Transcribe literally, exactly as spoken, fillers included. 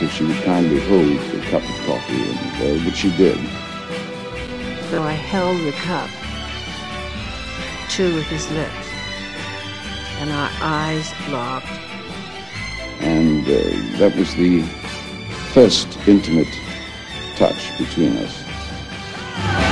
if she would kindly hold the cup of coffee, and uh, which she did. So I held the cup, too, with his lips, and our eyes locked. And uh, that was the first intimate touch between us.